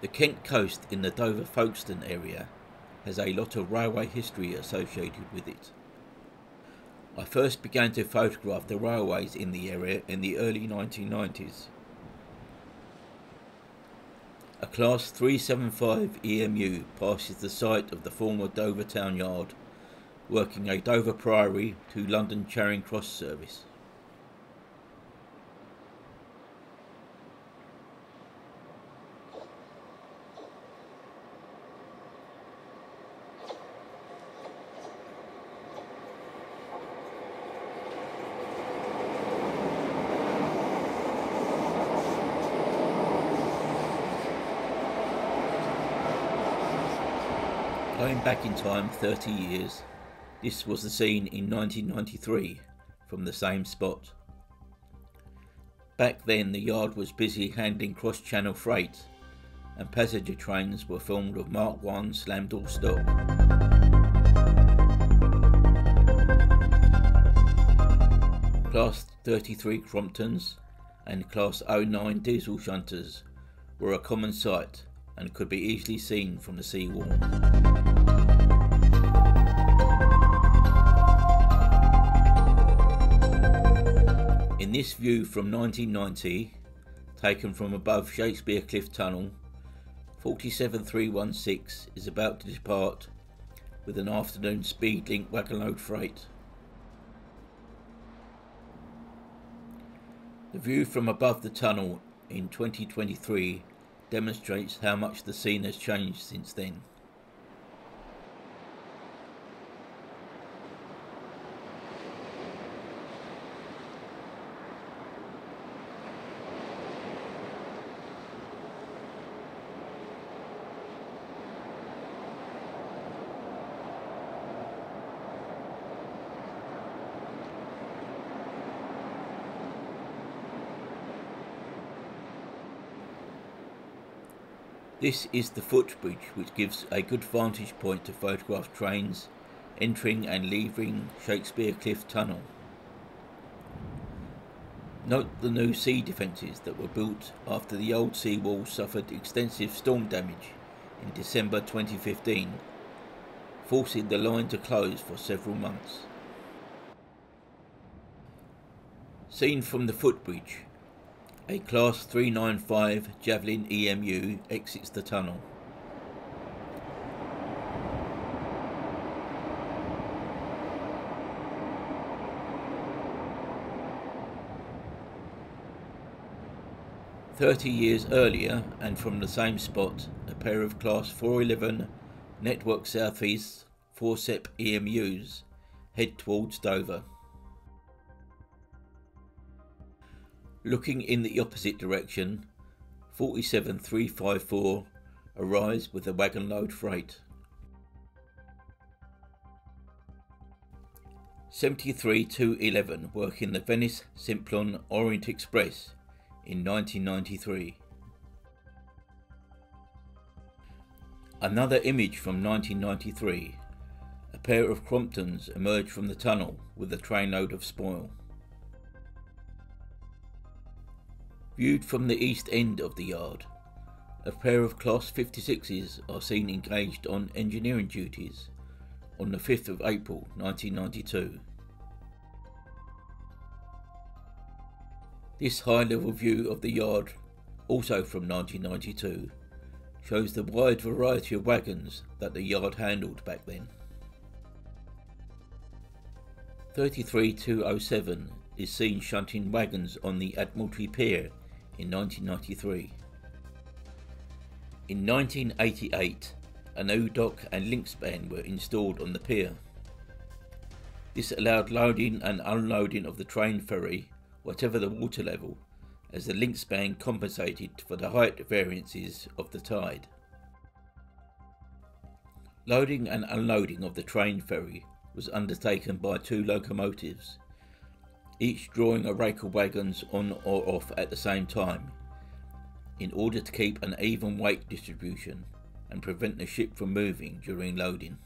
The Kent coast in the Dover Folkestone area has a lot of railway history associated with it. I first began to photograph the railways in the area in the early 1990s. A Class 375 EMU passes the site of the former Dover Town Yard, working a Dover Priory to London Charing Cross service. Going back in time 30 years, this was the scene in 1993 from the same spot. Back then the yard was busy handling cross-channel freight and passenger trains were filmed with Mark I slammed or stop. Class 33 Cromptons and Class 09 diesel shunters were a common sight and could be easily seen from the seawall. In this view from 1990, taken from above Shakespeare Cliff Tunnel, 47316 is about to depart with an afternoon Speedlink wagon load freight. The view from above the tunnel in 2023 demonstrates how much the scene has changed since then. This is the footbridge which gives a good vantage point to photograph trains entering and leaving Shakespeare Cliff Tunnel. Note the new sea defences that were built after the old sea wall suffered extensive storm damage in December 2015, forcing the line to close for several months. Seen from the footbridge, a Class 395 Javelin EMU exits the tunnel. . 30 years earlier, and from the same spot, a pair of Class 411 Network SouthEast 4-Cep EMUs head towards Dover. Looking in the opposite direction, 47354 arrives with a wagon load freight. 73211 work in the Venice Simplon Orient Express in 1993. Another image from 1993, a pair of Cromptons emerge from the tunnel with a trainload of spoil. Viewed from the east end of the yard, a pair of Class 56s are seen engaged on engineering duties on the 5th of April 1992. This high-level view of the yard, also from 1992, shows the wide variety of wagons that the yard handled back then. 33207 is seen shunting wagons on the Admiralty Pier in 1993. In 1988, a new dock and link span were installed on the pier. This allowed loading and unloading of the train ferry, whatever the water level, as the link span compensated for the height variances of the tide. Loading and unloading of the train ferry was undertaken by two locomotives, each drawing a rake of wagons on or off at the same time, in order to keep an even weight distribution and prevent the ship from moving during loading.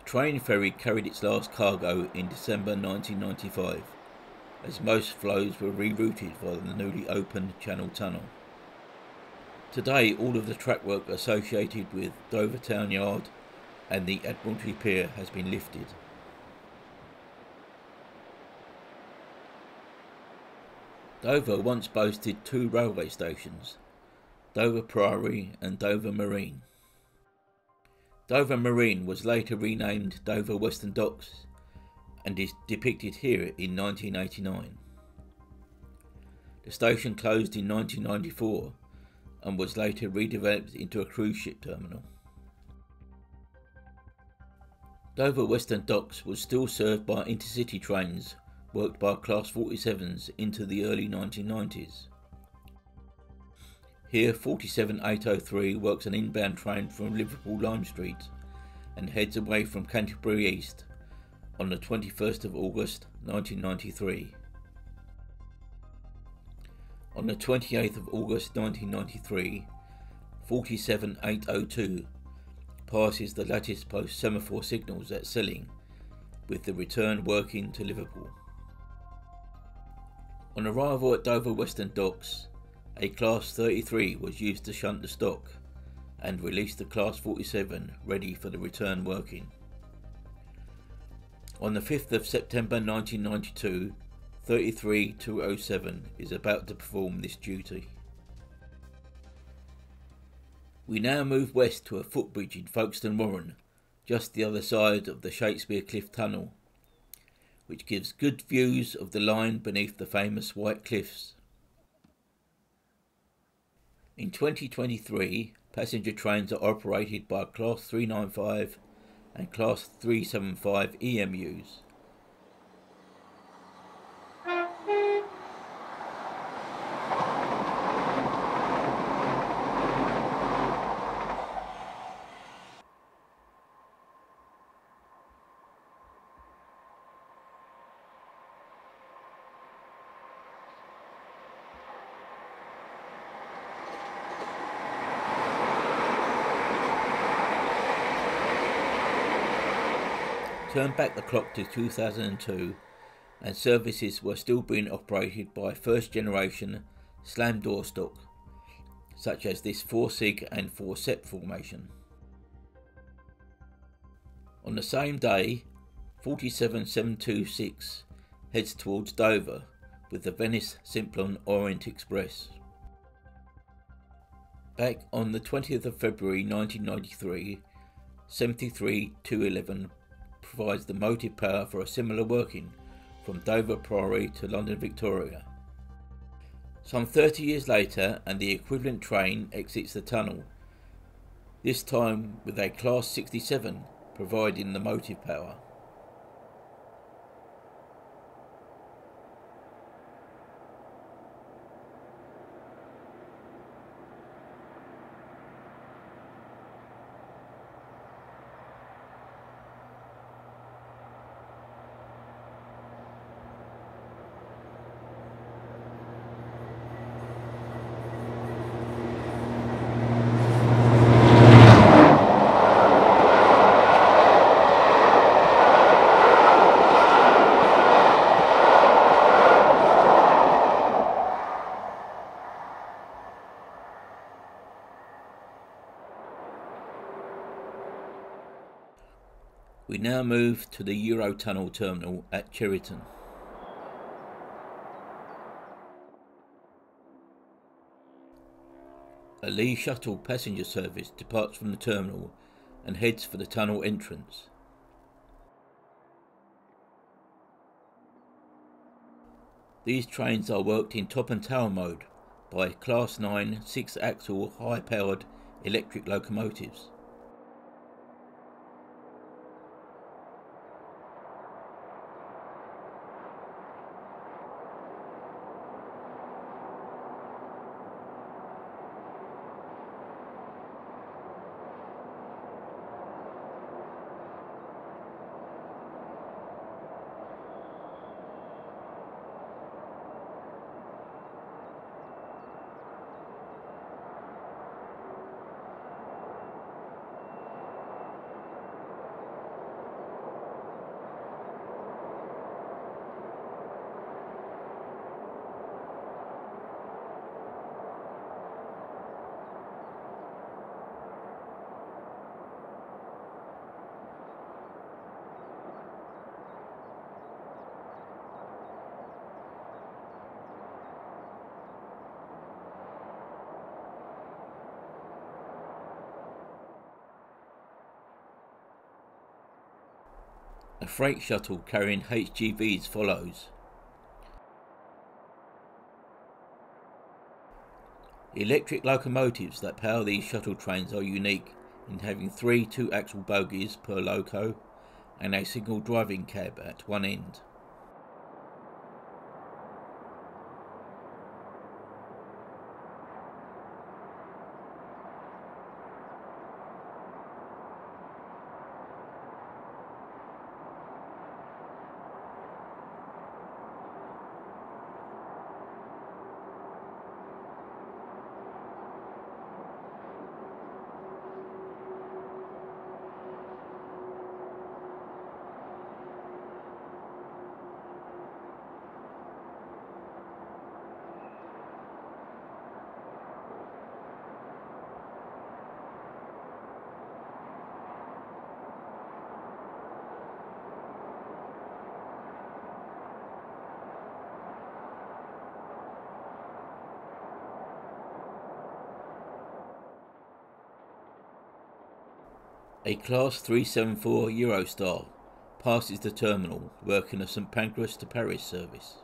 The train ferry carried its last cargo in December 1995, as most flows were rerouted via the newly opened Channel Tunnel. Today, all of the track work associated with Dover Town Yard and the Admiralty Pier has been lifted. Dover once boasted two railway stations, Dover Priory and Dover Marine. Dover Marine was later renamed Dover Western Docks and is depicted here in 1989. The station closed in 1994 and was later redeveloped into a cruise ship terminal. Dover Western Docks was still served by intercity trains worked by Class 47s into the early 1990s. Here 47803 works an inbound train from Liverpool Lime Street and heads away from Canterbury East on the 21st of August 1993. On the 28th of August 1993, 47802 passes the lattice post semaphore signals at Selling, with the return working to Liverpool. On arrival at Dover Western Docks, a Class 33 was used to shunt the stock and release the Class 47 ready for the return working. On the 5th of September 1992, 33207 is about to perform this duty. We now move west to a footbridge in Folkestone Warren, just the other side of the Shakespeare Cliff Tunnel, which gives good views of the line beneath the famous White Cliffs. In 2023, passenger trains are operated by Class 395 and Class 375 EMUs. Turn back the clock to 2002 and services were still being operated by first generation slam door stock, such as this 4 sig and 4-Cep formation. On the same day, 47726 heads towards Dover with the Venice Simplon Orient Express. Back on the 20th of February 1993, 73211 provides the motive power for a similar working from Dover Priory to London Victoria. Some 30 years later, and the equivalent train exits the tunnel, this time with a Class 67 providing the motive power. We now move to the Eurotunnel Terminal at Cheriton. A Le Shuttle passenger service departs from the terminal and heads for the tunnel entrance. These trains are worked in top and tail mode by Class 9 6-axle high-powered electric locomotives. The freight shuttle carrying HGVs follows. 'Electric locomotives that power these shuttle trains are unique in having 3 two-axle bogies per loco and a single driving cab at one end. A Class 374 Eurostar passes the terminal, working a St Pancras to Paris service.